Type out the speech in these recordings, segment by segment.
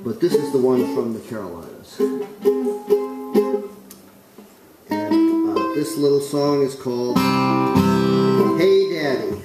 But this is the one from the Carolinas. And this little song is called Hey Daddy.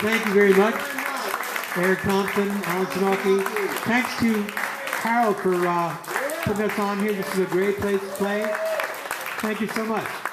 Thank you very much, Eric Compton, Alan Tonalke. Thanks to Harold for putting us on here. This is a great place to play. Thank you so much.